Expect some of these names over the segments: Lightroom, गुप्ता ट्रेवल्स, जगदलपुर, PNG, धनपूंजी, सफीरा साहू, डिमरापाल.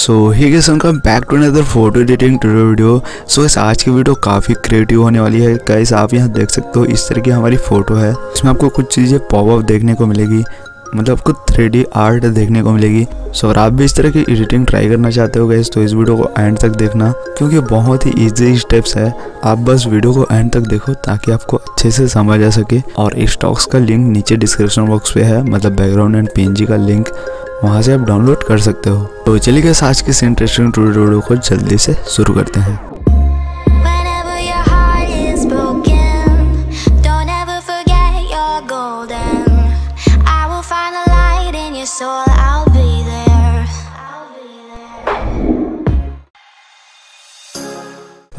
So hey guys, welcome back to another photo editing tutorial video. So guys, आज की video काफ़ी creative होने वाली है। गाइस आप यहाँ देख सकते हो, इस तरह की हमारी फ़ोटो है, इसमें आपको कुछ चीज़ें पॉपअप देखने को मिलेगी, मतलब आपको 3D आर्ट देखने को मिलेगी। सो अगर आप भी इस तरह की एडिटिंग ट्राई करना चाहते हो गाइस, तो इस वीडियो को एंड तक देखना, क्योंकि बहुत ही इजी स्टेप्स है। आप बस वीडियो को एंड तक देखो ताकि आपको अच्छे से समझ आ सके। और स्टॉक्स का लिंक नीचे डिस्क्रिप्शन बॉक्स पे है, मतलब बैकग्राउंड एंड PNG का लिंक, वहाँ से आप डाउनलोड कर सकते हो। तो चलिए गाइस, आज के इस इंटरेस्टिंग ट्यूटोरियल को जल्दी से शुरू करते हैं।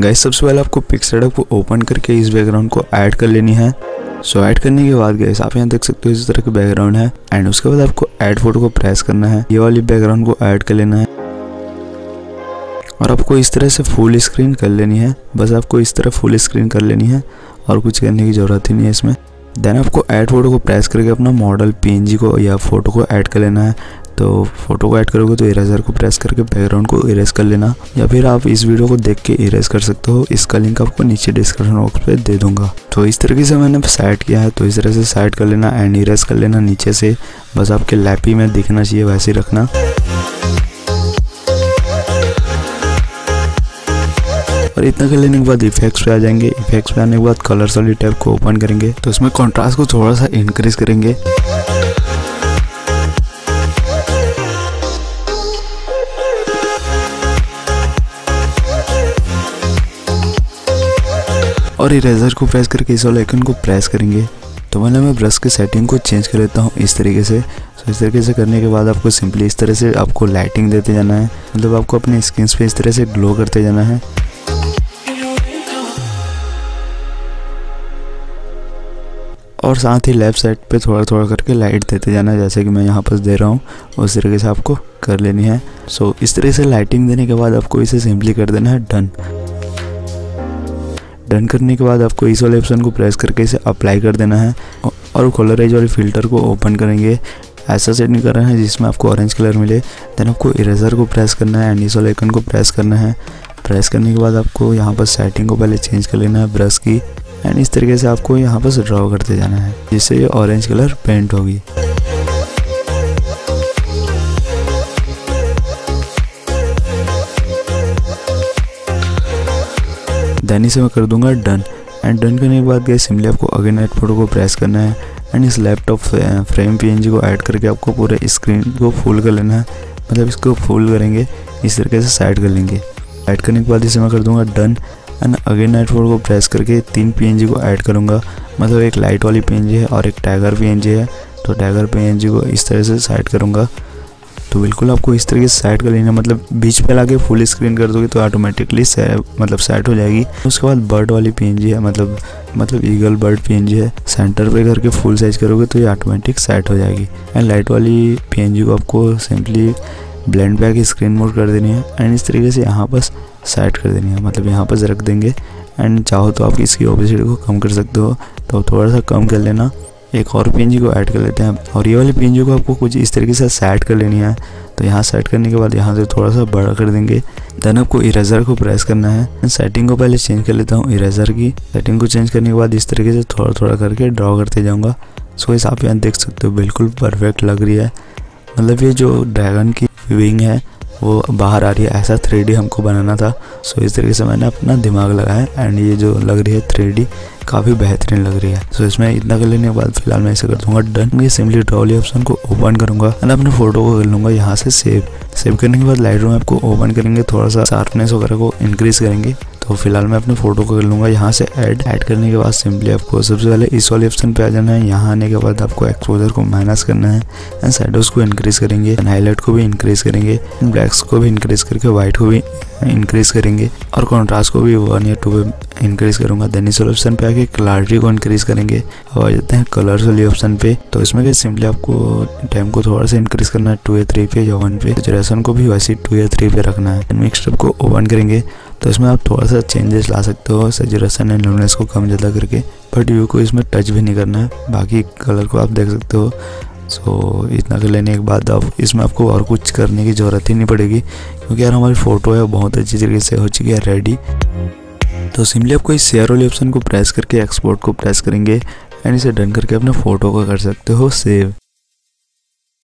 गाइस सबसे पहले आपको पिक्सेलेट को ओपन करके इस बैकग्राउंड को ऐड कर लेनी है। सो ऐड करने के बाद गाइस आप यहाँ देख सकते हो, इस तरह के बैकग्राउंड है। एंड उसके बाद आपको ऐड फोटो को प्रेस करना है, ये वाली बैकग्राउंड को ऐड कर लेना है और आपको इस तरह से फुल स्क्रीन कर लेनी है। बस आपको इस तरह फुल स्क्रीन कर लेनी है और कुछ करने की ज़रूरत ही नहीं है इसमें। देन आपको ऐड फोटो को प्रेस करके अपना मॉडल PNG को या फोटो को ऐड कर लेना है। तो फोटो को ऐड करोगे तो इरेजर को प्रेस करके बैकग्राउंड को इरेज कर लेना, या फिर आप इस वीडियो को देख के इरेज कर सकते हो। इसका लिंक आपको नीचे डिस्क्रिप्शन बॉक्स पे दे दूंगा। तो इस तरीके से मैंने सेट किया है, तो इस तरह से सेट कर लेना एंड इरेज कर लेना नीचे से। बस आपके लैपी में दिखना चाहिए, वैसे ही रखना। और इतना कर लेने के बाद इफेक्ट्स पे आ जाएंगे। इफेक्ट्स पे आने के बाद कलर्स वाली टैब को ओपन करेंगे, तो इसमें कॉन्ट्रास्ट को थोड़ा सा इंक्रीज करेंगे। और इरेजर को प्रेस करके इस वाले आइकन को प्रेस करेंगे। तो मतलब मैं ब्रश की सेटिंग को चेंज कर लेता हूँ इस तरीके से। सो इस तरीके से करने के बाद आपको सिंपली इस तरह से आपको लाइटिंग देते जाना है, मतलब आपको अपने स्किन पे इस तरह से ग्लो करते जाना है। और साथ ही लेफ्ट साइड पे थोड़ा थोड़ा करके लाइट देते जाना है, जैसे कि मैं यहाँ पर दे रहा हूँ उस तरीके से आपको कर लेनी है। सो इस तरह से लाइटिंग देने के बाद आपको इसे सिंपली कर देना है डन। डन करने के बाद आपको इस वाले ऑप्शन को प्रेस करके इसे अप्लाई कर देना है। और कलराइज वाले फिल्टर को ओपन करेंगे, ऐसा सेट नहीं करना है जिसमें आपको ऑरेंज कलर मिले। देन आपको इरेजर को प्रेस करना है एंड इस वाले आइकन को प्रेस करना है। प्रेस करने के बाद आपको यहाँ पर सेटिंग को पहले चेंज कर लेना है ब्रश की, एंड इस तरीके से आपको यहाँ पर ड्रॉ करते जाना है, जिससे ये ऑरेंज कलर पेंट होगी। देन इसे मैं कर दूंगा डन। एंड डन करने के बाद गाइस सिंपली आपको अगेन ऐड फोटो को प्रेस करना है एंड इस लैपटॉप फ्रेम PNG को ऐड करके आपको पूरे स्क्रीन को फुल कर लेना है, मतलब इसको फुल करेंगे इस तरीके से साइड कर लेंगे। ऐड करने के बाद इसे मैं कर दूंगा done and again add photo को प्रेस करके 3 PNG को ऐड करूँगा, मतलब एक लाइट वाली PNG है और एक टाइगर PNG है। तो टाइगर PNG को इस तरह से साइड करूँगा। तो बिल्कुल आपको इस तरीके से सेट कर लेना, मतलब बीच पे लाके फुल स्क्रीन कर दोगे तो ऑटोमेटिकली मतलब सेट हो जाएगी। उसके बाद बर्ड वाली PNG है, मतलब ईगल बर्ड PNG है, सेंटर पे करके फुल साइज करोगे तो ये ऑटोमेटिक सेट हो जाएगी। एंड लाइट वाली PNG को आपको simply blend back screen mode कर देनी है एंड इस तरीके से यहाँ पर सेट कर देनी है, मतलब यहाँ पर रख देंगे। एंड चाहो तो आप इसकी ऑपोजिट को कम कर सकते हो, तो थोड़ा सा कम कर लेना। एक और PNG को ऐड कर लेते हैं और ये वाली PNG को आपको कुछ इस तरीके से सेट कर लेनी है। तो यहाँ सेट करने के बाद यहाँ से थोड़ा सा बड़ा कर देंगे। देन आपको इरेजर को प्रेस करना है। सेटिंग को पहले चेंज कर लेता हूँ इरेजर की। सेटिंग को चेंज करने के बाद इस तरीके से थोड़ा थोड़ा करके ड्रॉ करते जाऊँगा। सो इस आप यहाँ देख सकते हो बिल्कुल परफेक्ट लग रही है, मतलब ये जो ड्रैगन की विंग है वो बाहर आ रही है, ऐसा 3D हमको बनाना था। सो इस तरीके से मैंने अपना दिमाग लगाया एंड ये जो लग रही है 3D काफ़ी बेहतरीन लग रही है। सो इसमें इतना कर लेने के बाद फिलहाल मैं इसे कर दूंगा डन। ये सिंपली ड्रॉ वाले ऑप्शन को ओपन करूंगा एंड अपने फोटो को कर लूँगा यहाँ से सेव। सेव करने के बाद लाइटरूम ऐप को ओपन करेंगे, थोड़ा सा शार्पनेस वगैरह को इंक्रीज करेंगे। तो फिलहाल मैं अपने फोटो को कर लूँगा यहाँ से ऐड। ऐड करने के बाद सिंपली आपको सबसे पहले इस वाले ऑप्शन पे आ जाना है। यहाँ आने के बाद आपको एक्सपोजर को माइनस करना है एंड शैडोज को इंक्रीज करेंगे एंड हाईलाइट को भी इंक्रीज करेंगे एंड ब्लैक्स को भी इंक्रीज करके व्हाइट को भी इंक्रीज करेंगे और कॉन्ट्रास्ट को भी 1 या 2 पे इंक्रीज करूँगा। देन इस वाले ऑप्शन पे आके क्लैरिटी को इंक्रीज करेंगे। अब आ जाते हैं कलर्स वाले ऑप्शन पे। तो इसमें भी सिंपली आपको टाइम को थोड़ा सा इंक्रीज करना है 2 या 3 पे या 1 पे। सैचुरेशन को भी वैसे 2 या 3 पे रखना है। मिक्सचर को ओपन करेंगे तो इसमें आप थोड़ा सा चेंजेस ला सकते हो, सैचुरेशन एंड लूमिनेंस को कम ज़्यादा करके, बट व्यू को इसमें टच भी नहीं करना है। बाकी कलर को आप देख सकते हो। सो इतना कर लेने के बाद आप इसमें आपको और कुछ करने की ज़रूरत ही नहीं पड़ेगी, क्योंकि यार हमारी फ़ोटो है बहुत अच्छी तरीके से हो चुकी है रेडी। तो सिंपली आपको इस शेयर वाले ऑप्शन को प्रेस करके एक्सपोर्ट को प्रेस करेंगे एंड इसे डन करके अपने फ़ोटो को कर सकते हो सेव।